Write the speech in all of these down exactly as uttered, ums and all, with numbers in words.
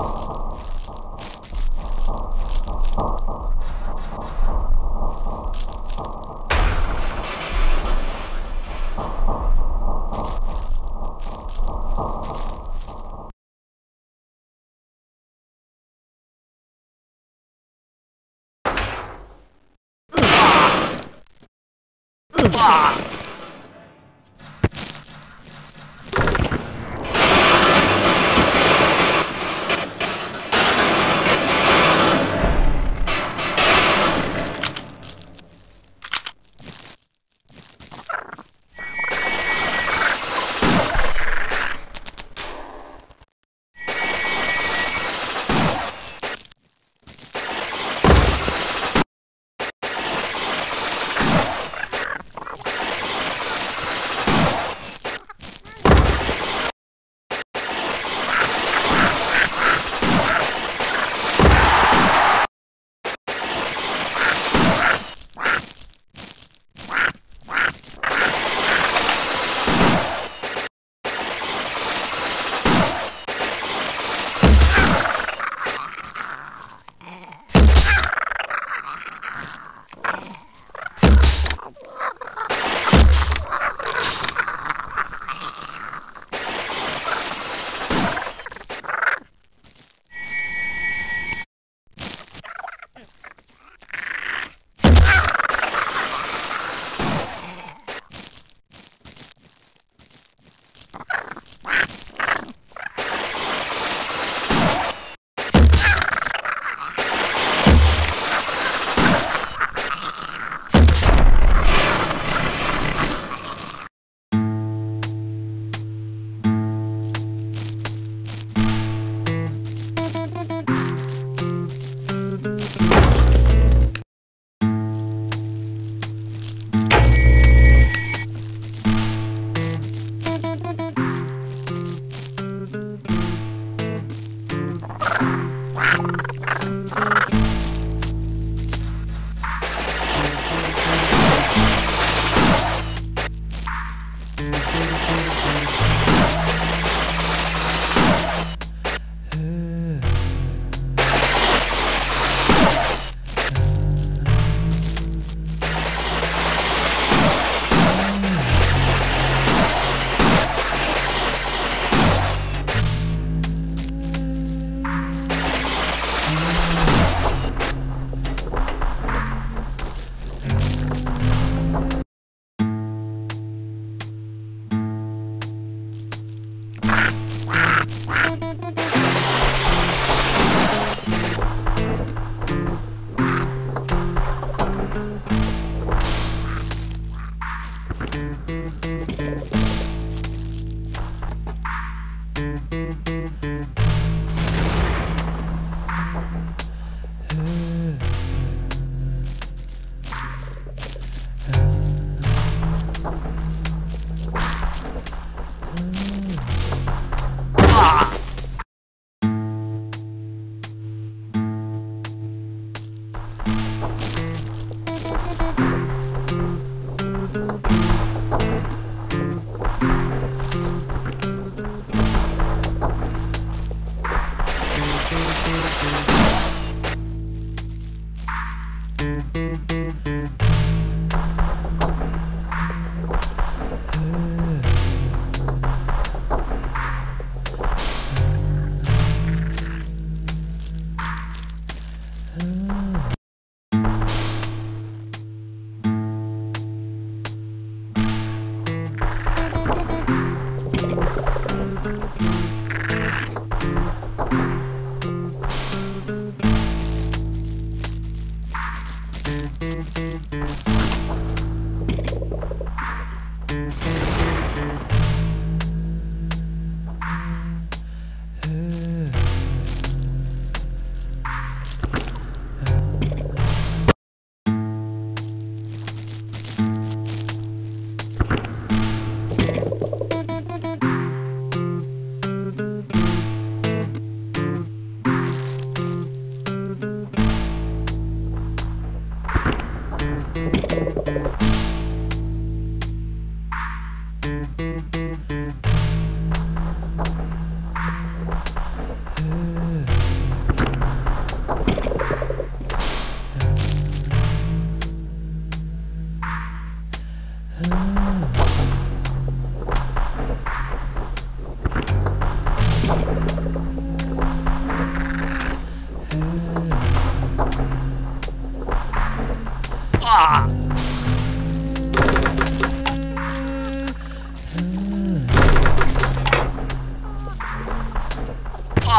Ah! Thank you.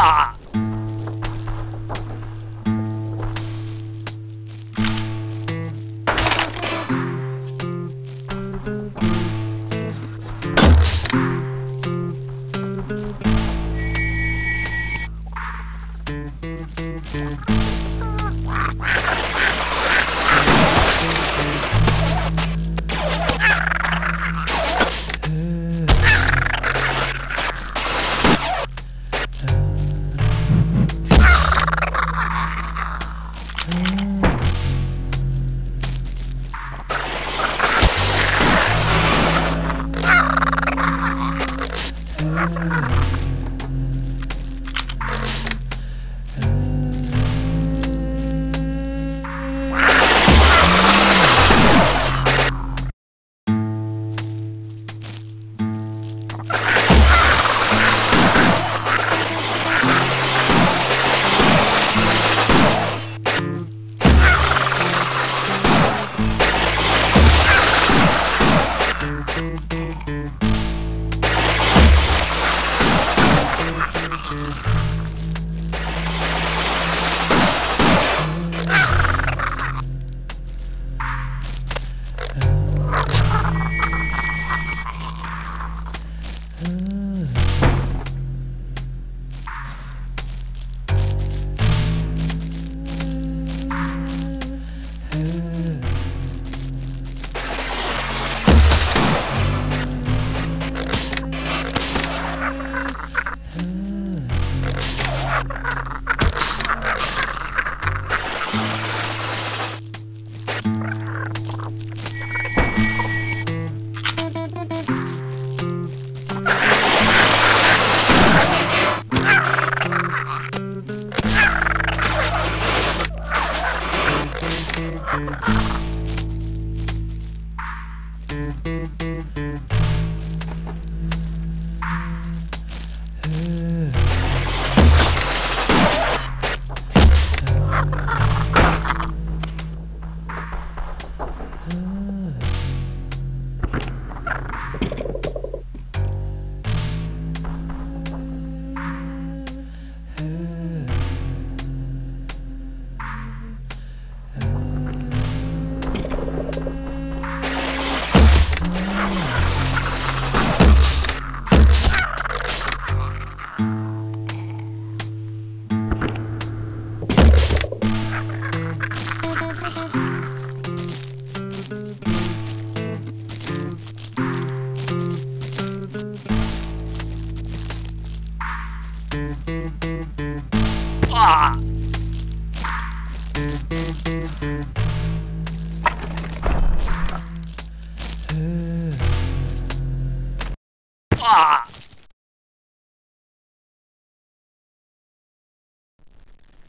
Ah!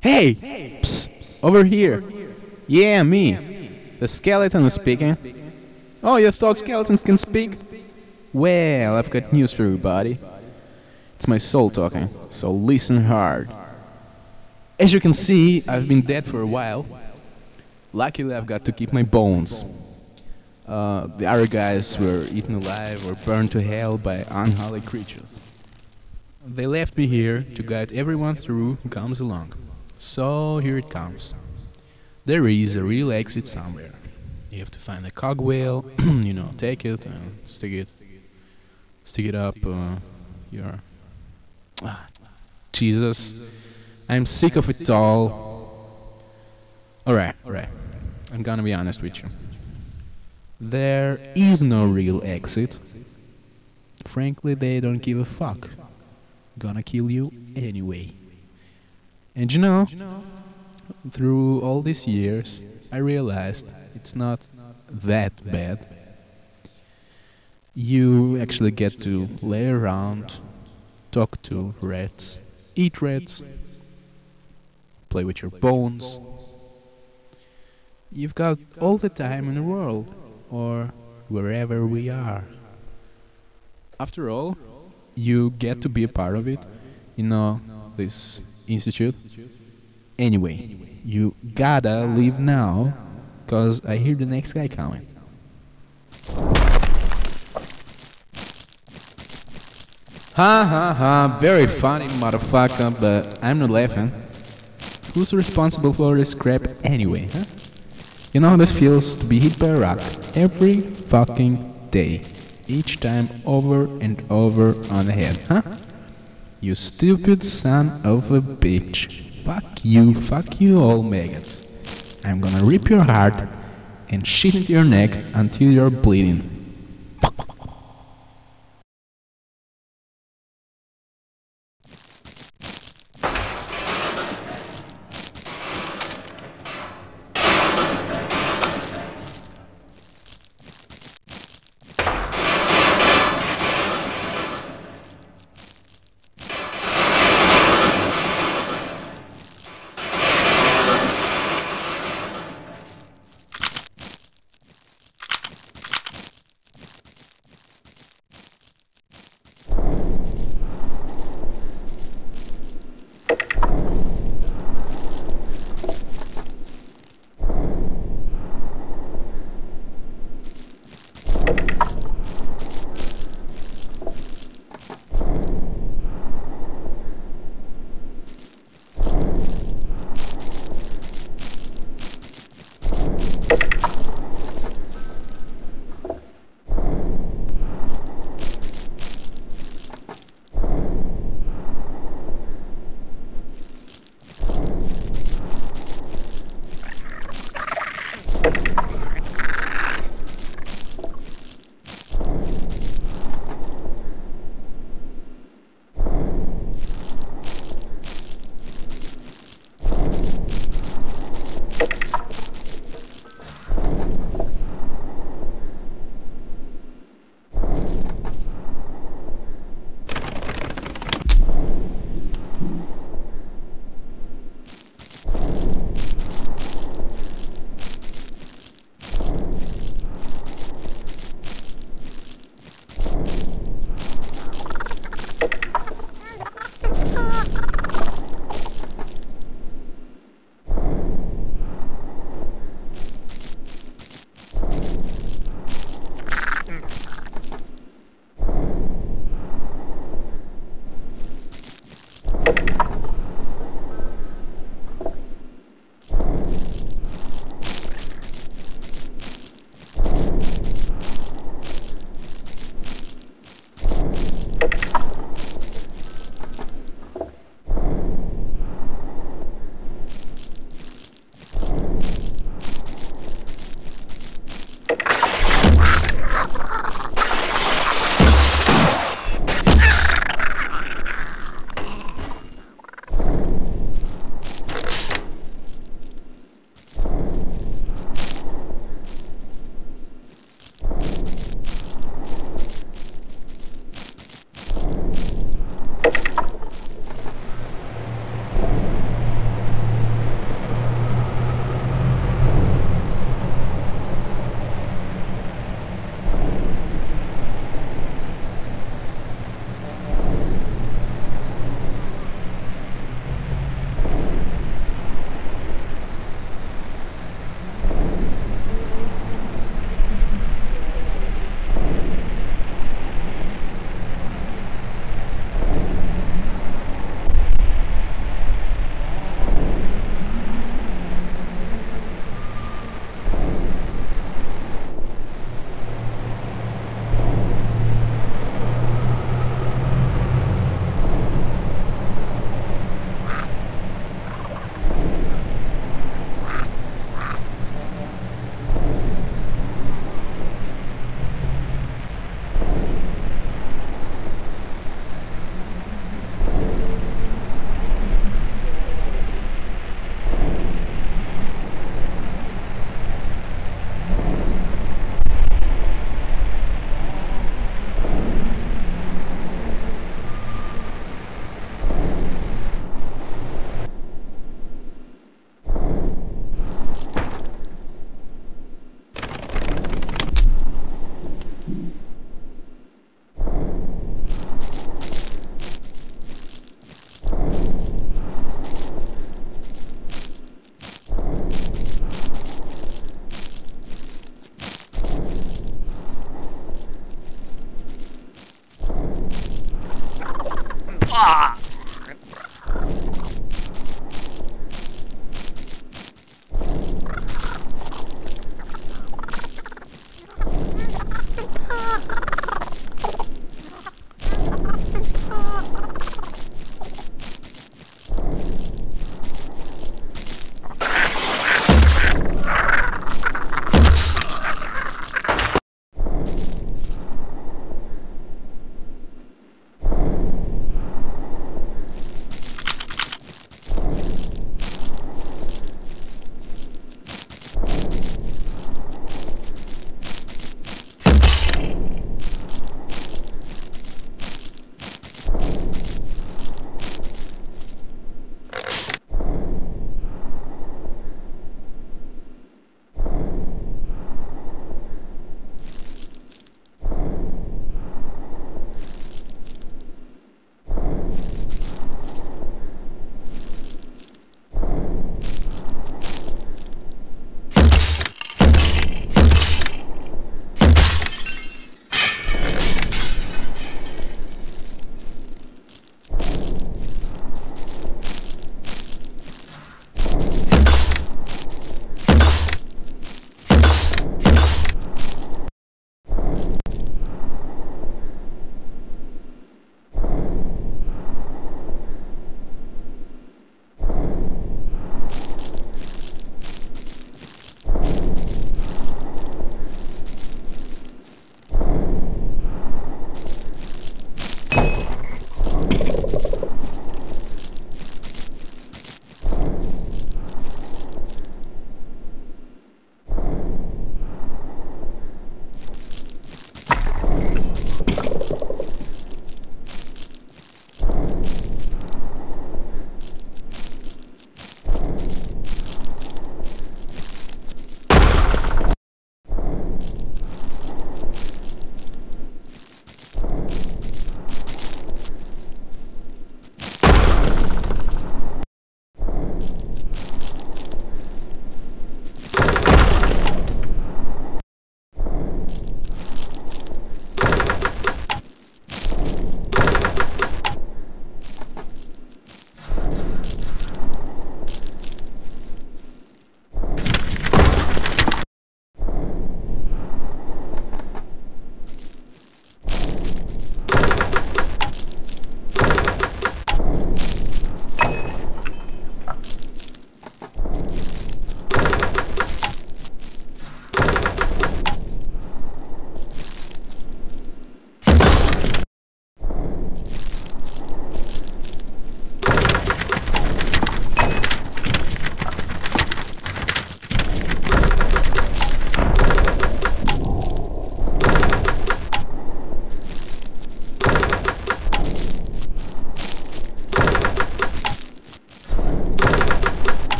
Hey! Hey. Psst. Psst. Over here! Over here. Yeah, me. Yeah, me! The skeleton is speaking. speaking. Oh, you thought skeletons can speak? Well, I've got news for you, buddy. It's my soul talking, so listen hard. As you can see, I've been dead for a while. Luckily, I've got to keep my bones. Uh, the other guys were eaten alive or burned to hell by unholy creatures. They left me here to guide everyone through who comes along. So here it comes. There is a real exit somewhere. You have to find a cogwheel, you know, take it and stick it, stick it up uh, your... Ah, Jesus, I'm sick of it all. Alright, alright, I'm gonna be honest with you. There is no real exit. Frankly, they don't give a fuck. Gonna kill you anyway. And you know, through all these years, I realized it's not that bad. You actually get to lay around, talk to rats, eat rats, play with your bones. You've got all the time in the world, or wherever we are. After all, you get to be a part of it, you know, this institute. Anyway, you gotta leave now, cause I hear the next guy coming. Ha ha ha, very funny motherfucker, but I'm not laughing. Who's responsible for this crap anyway, huh? You know how this feels to be hit by a rock every fucking day, each time over and over on the head, huh? You stupid son of a bitch. Fuck you, fuck you all maggots. I'm gonna rip your heart and shit into your neck until you're bleeding.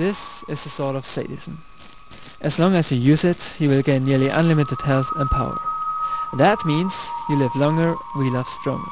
This is a sort of sadism. As long as you use it, you will gain nearly unlimited health and power. That means you live longer, we love stronger.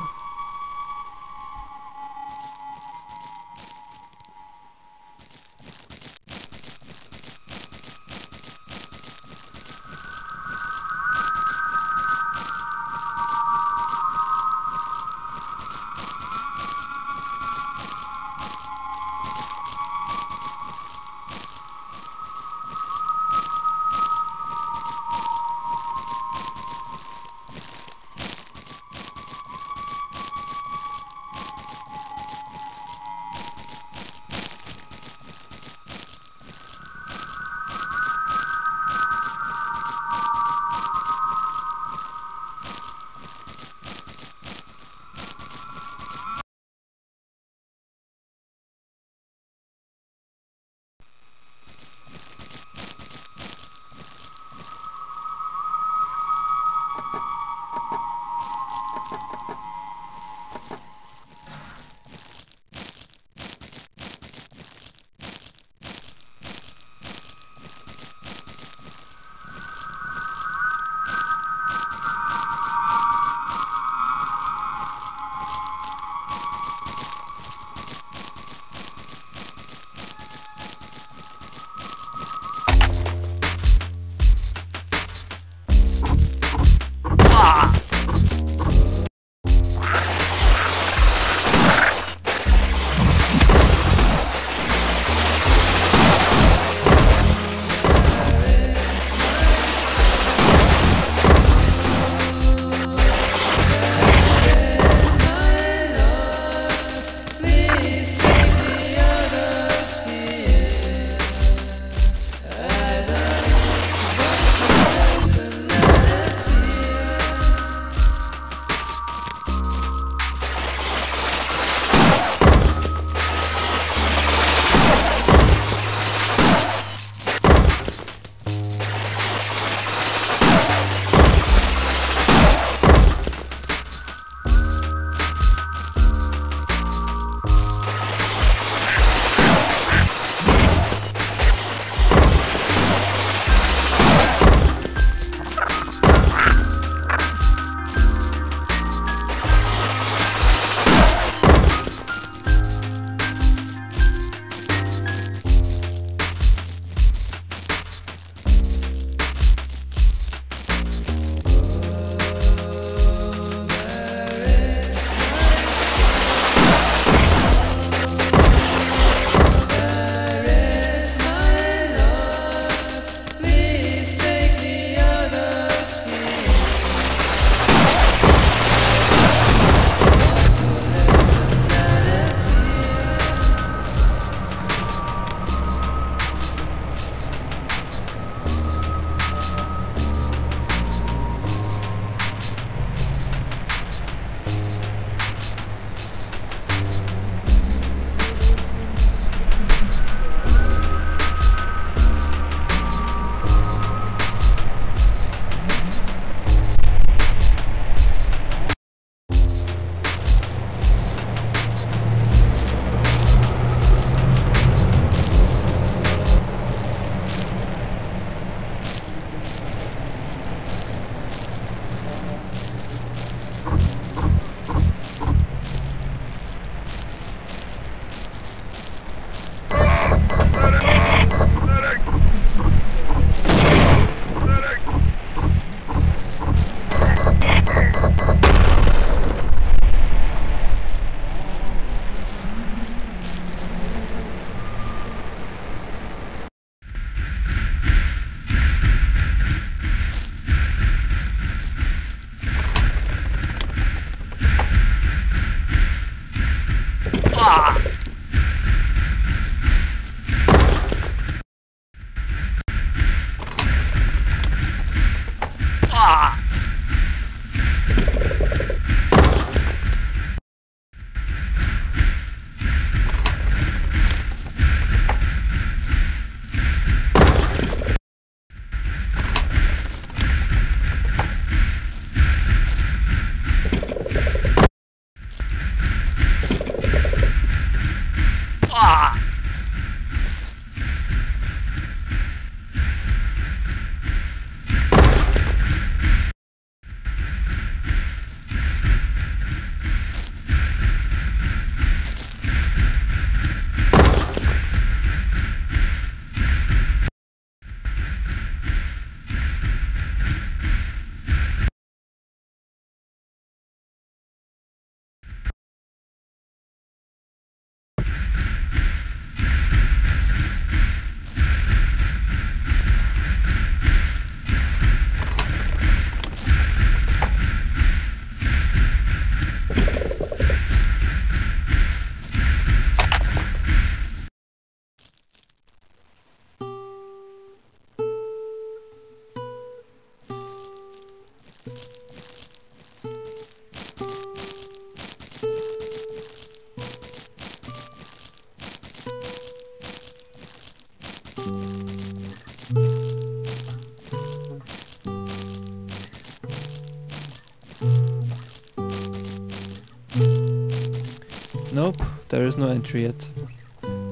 There is no entry yet.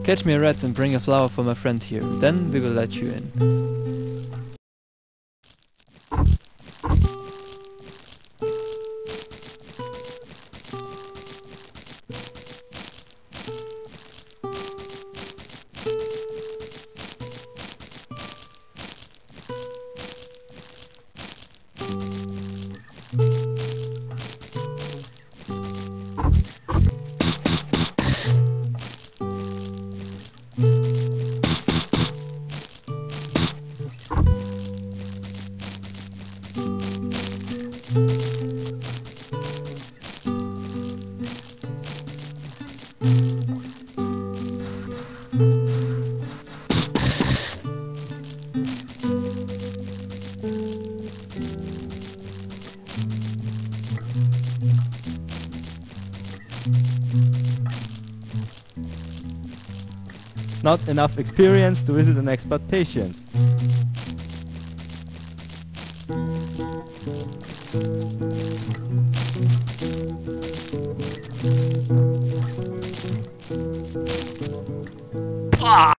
Catch me a rat and bring a flower for my friend here. Then we will let you in. Not enough experience to visit an expert patient. Ah.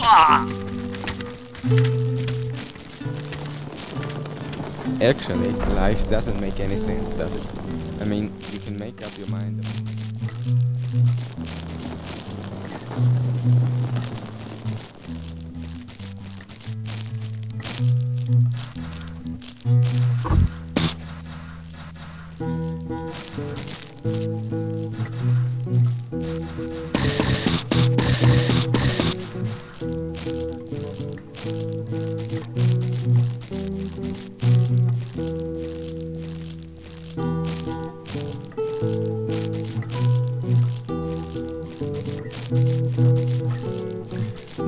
Ah! Ah! Actually, life doesn't make any sense, does it? I mean, you can make up your mind.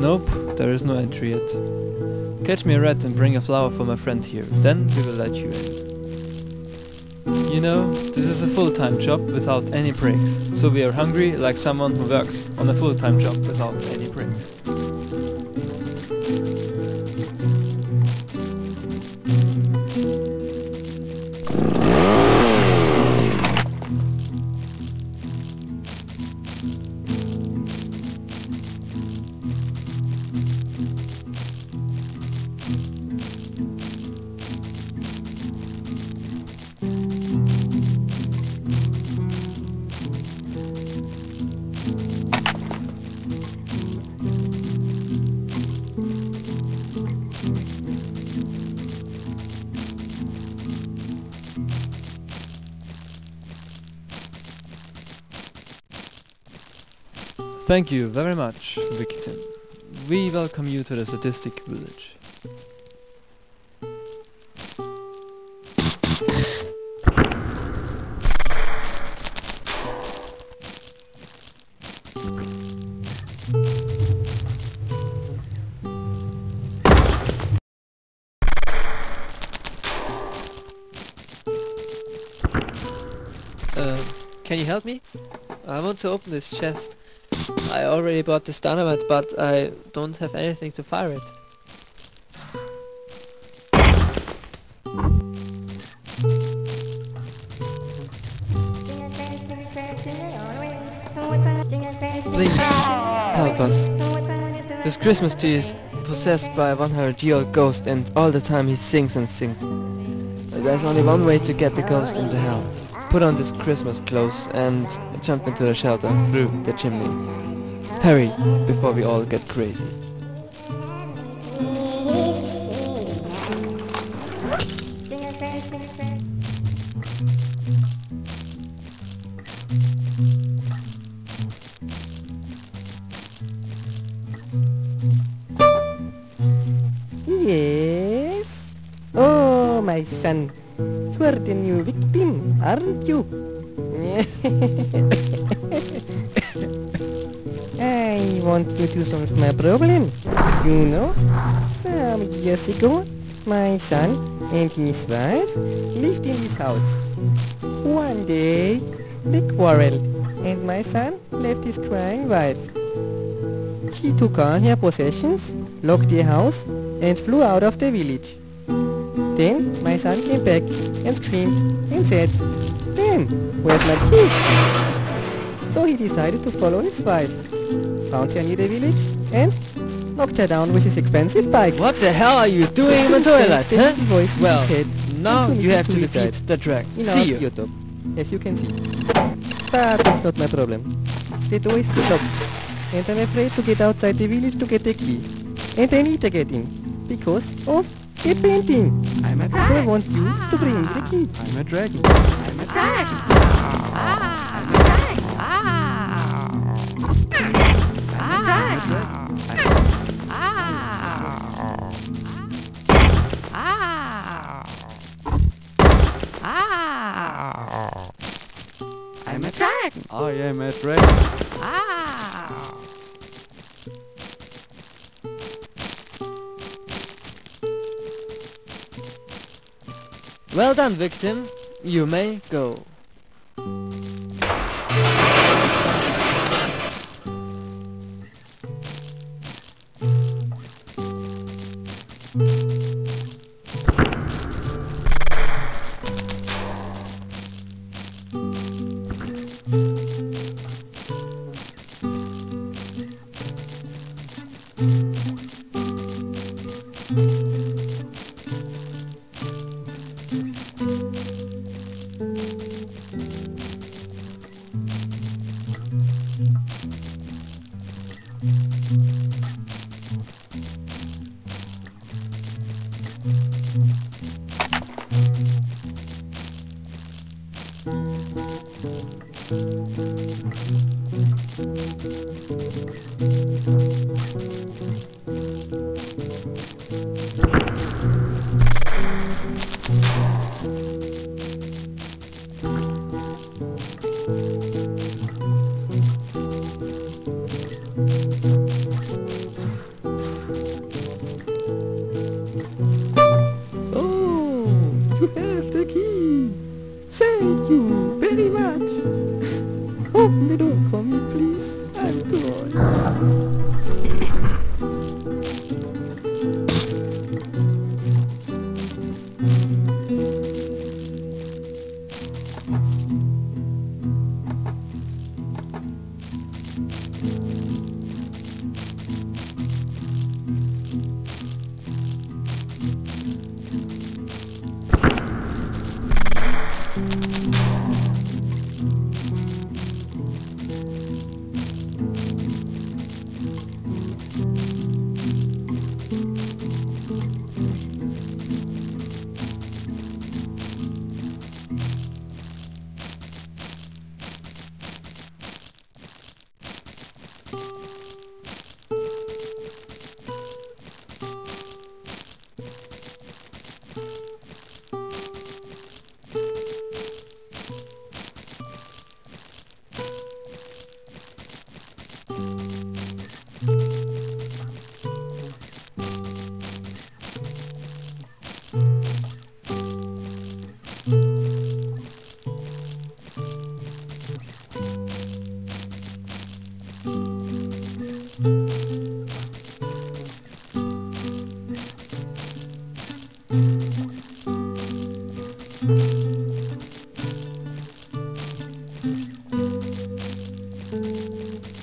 Nope, there is no entry yet. Catch me a rat and bring a flower for my friend here, then we will let you in. You know, this is a full-time job without any breaks, so we are hungry like someone who works on a full-time job without any breaks. Thank you very much, victim. We welcome you to the statistic village. Uh, can you help me? I want to open this chest. I already bought this dynamite, but I don't have anything to fire it. Please, help us. This Christmas tree is possessed by a one hundred year old ghost, and all the time he sings and sings. There's only one way to get the ghost into hell. Put on this Christmas clothes and jump into the shelter through the chimney. Hurry, before we all get crazy. Yes? Oh, my son. You're the new victim, aren't you? I want you to solve my problem. You know, some years ago, my son and his wife lived in this house. One day, they quarreled, and my son left his crying wife. She took all her possessions, locked the house, and flew out of the village. Then my son came back and screamed and said, "Then, where's my kid?" So he decided to follow his wife, found her near the village, and knocked her down with his expensive bike. What the hell are you doing in my toilet, huh? Well, now you have to defeat the dragon. See you. YouTube. As you can see. But it's not my problem. The door is locked, and I'm afraid to get outside the village to get the key. And I need to get in, because of a painting. I'm a dragon. I want you to bring the key. I'm a dragon. I'm a dragon. I'm a dragon. I'm a dragon. I'm a dragon. I am a dragon. Well done, victim. You may go.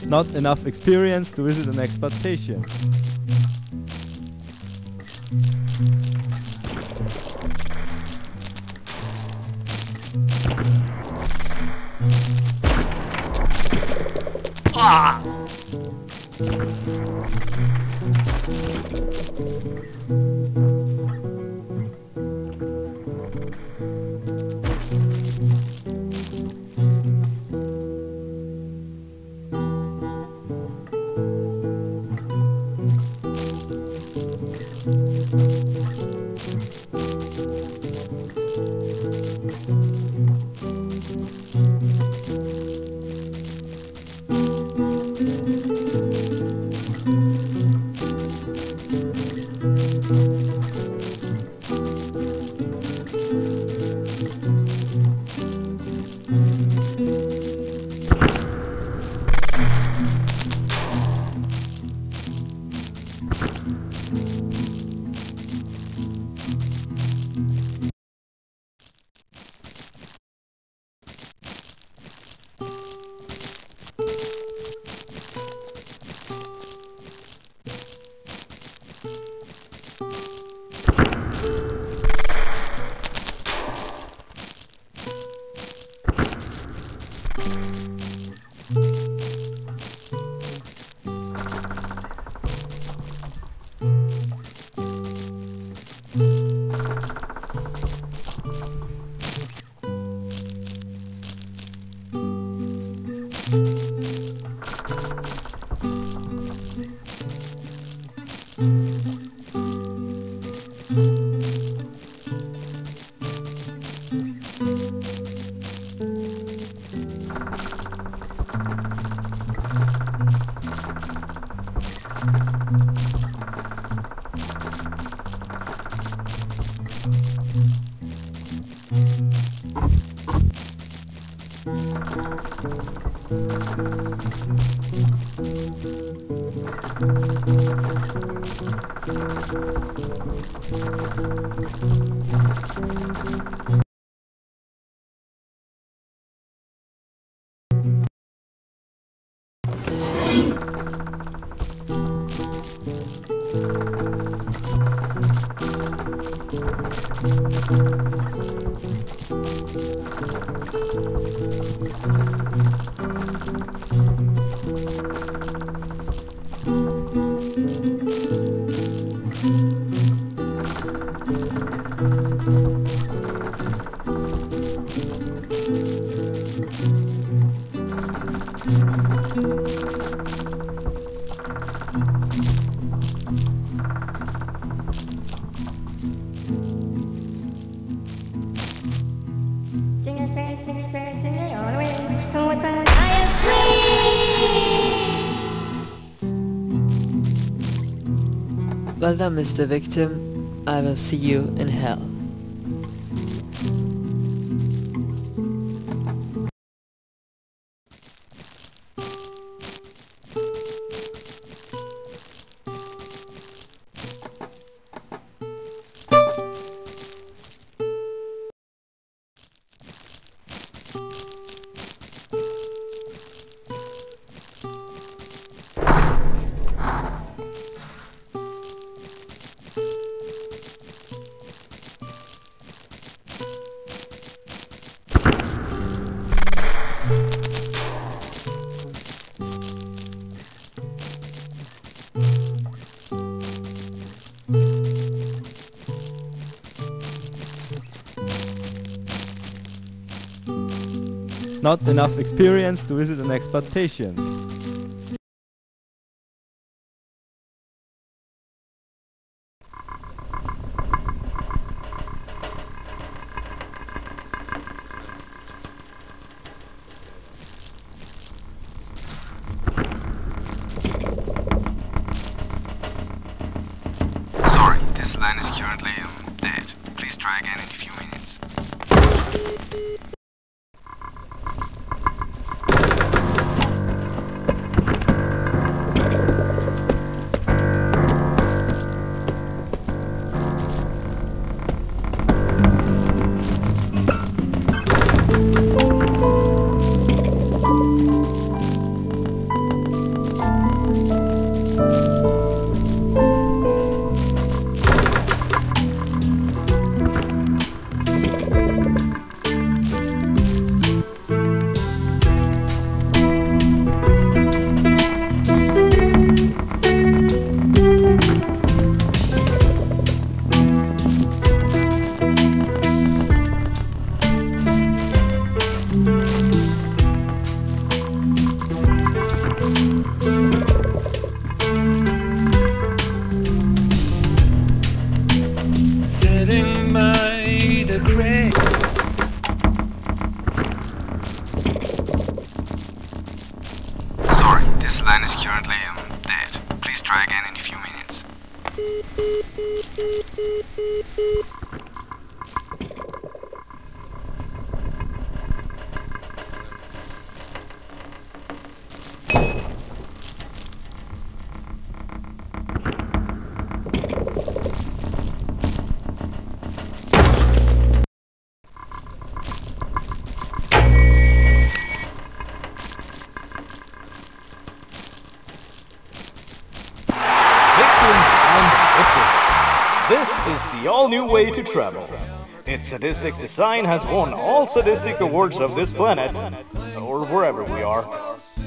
Not enough experience to visit an expert station. Ah! Well done, Mister Victim. I will see you in hell. Not enough experience to visit an expert station. Sorry, this line is currently um, dead. Please try again in a few minutes. Thank you. is currently um, dead. Please try again in a few minutes. This is the all-new way to travel. Its sadistic design has won all sadistic awards of this planet, or wherever we are.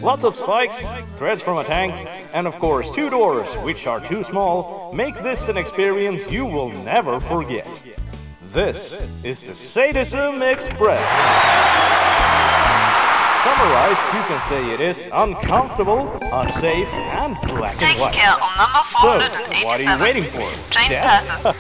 Lots of spikes, threads from a tank, and of course two doors, which are too small, make this an experience you will never forget. This is the Sadism Express. Summarized, you can say it is uncomfortable, unsafe, and black and white. Take care on number four eighty-seven. So, what are you waiting for? Train passes.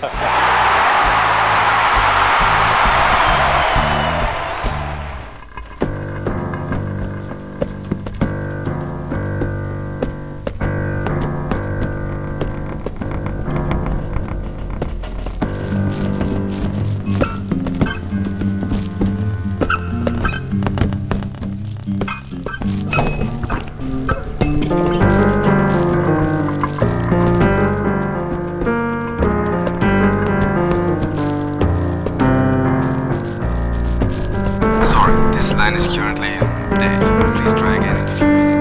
This line is currently dead. Please try again in a few minutes.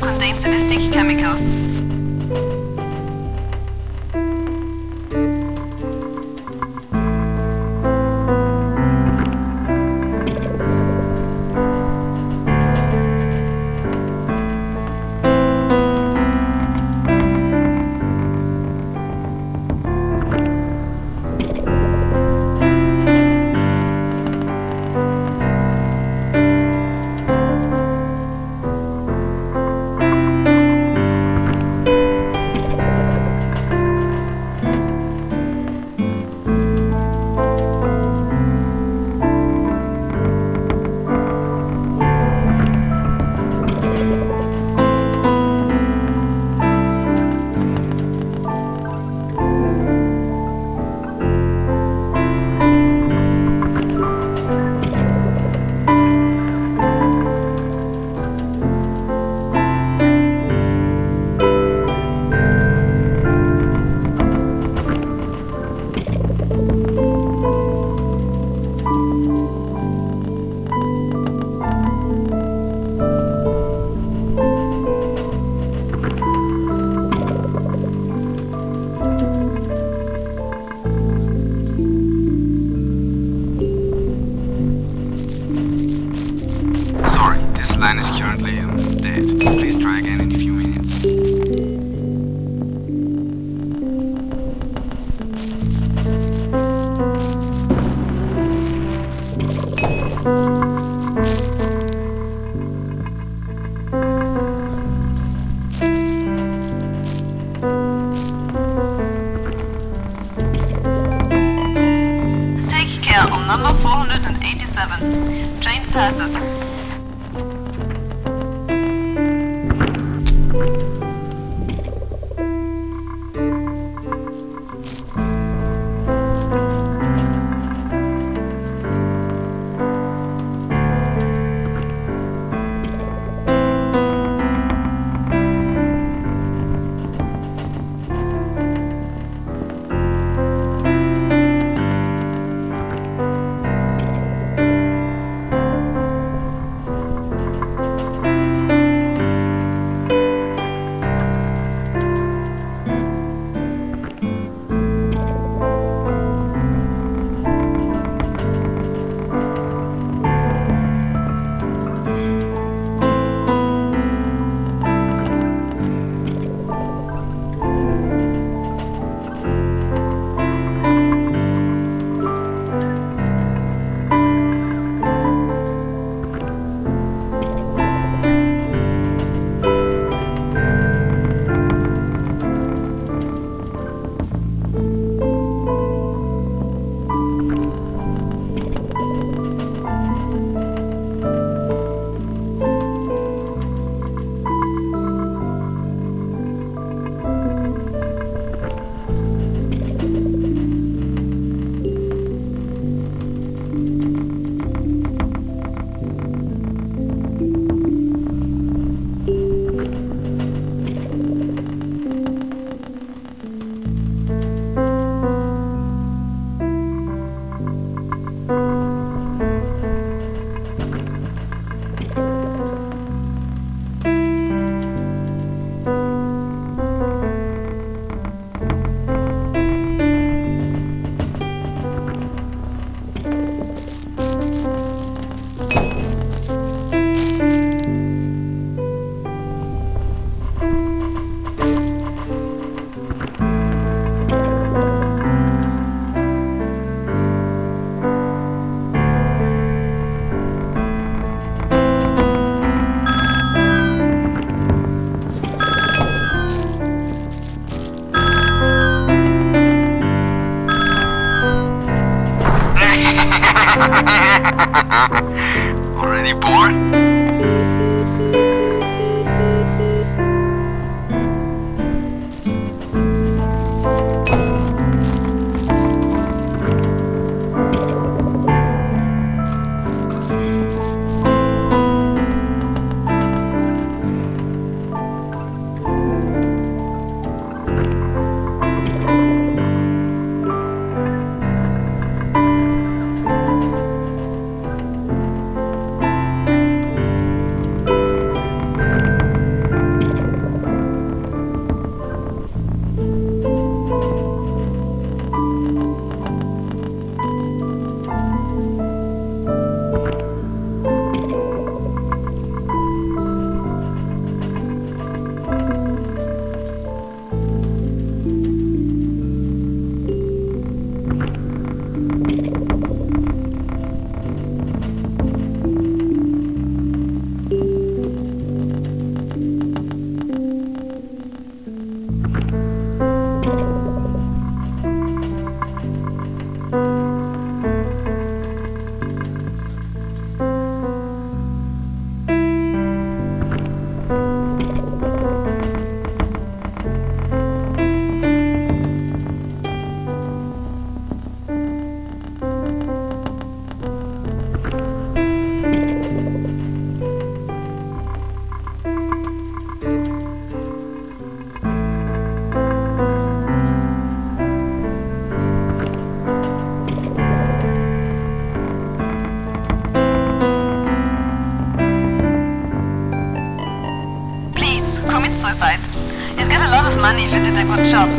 contains anesthetic chemicals. Train passes. Suicide. You'd get a lot of money if you did a good job.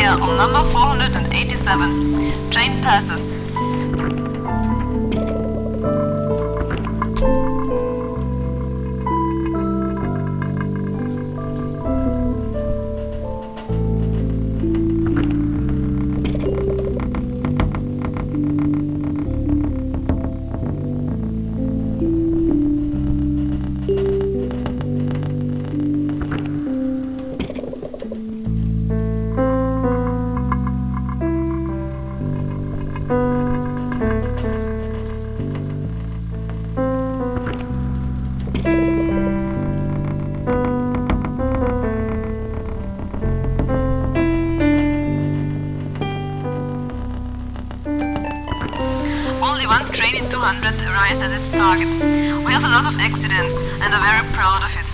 On number four hundred eighty-seven, train passes. Train in two hundred arrives at its target. We have a lot of accidents and are very proud of it.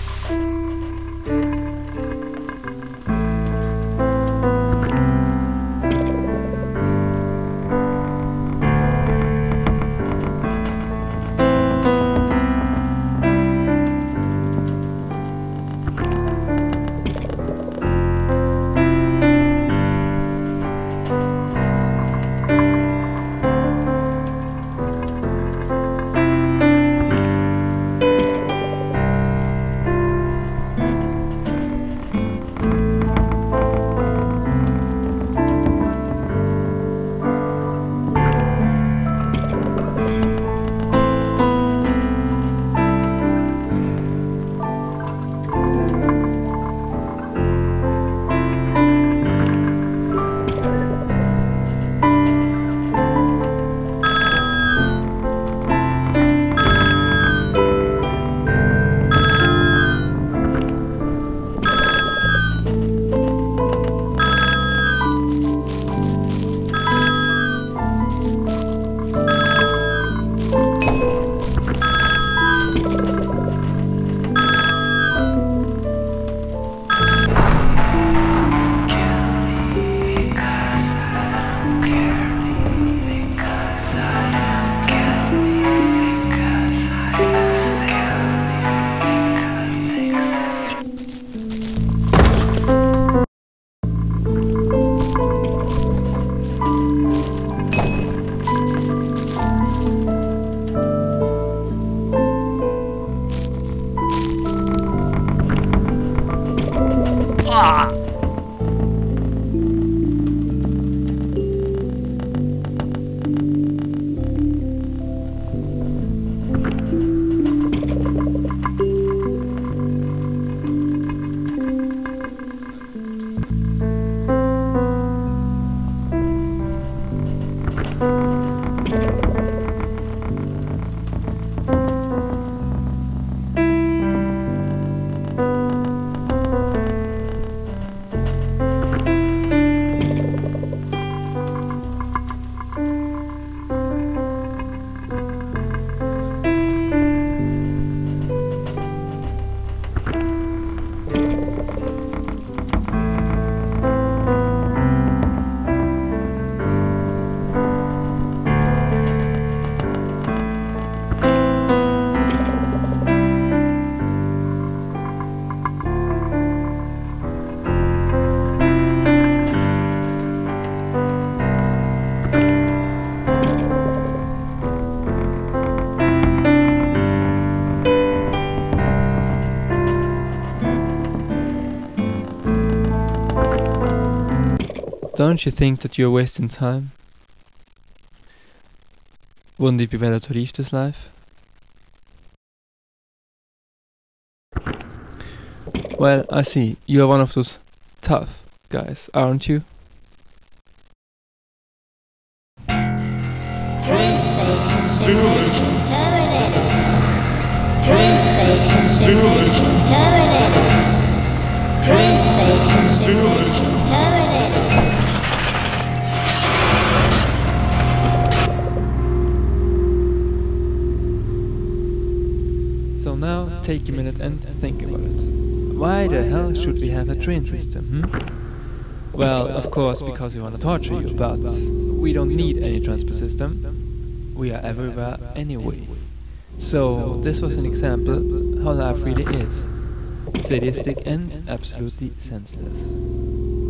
Don't you think that you're wasting time? Wouldn't it be better to leave this life? Well, I see. You are one of those tough guys, aren't you? Train station simulation terminated. Train station simulation terminated. Train station simulation terminated. So now take a minute and think about it. Why the hell should we have a train system, hmm? Well, of course, because we want to torture you, but we don't need any transport system. We are everywhere anyway. So, this was an example how life really is. Sadistic and absolutely senseless.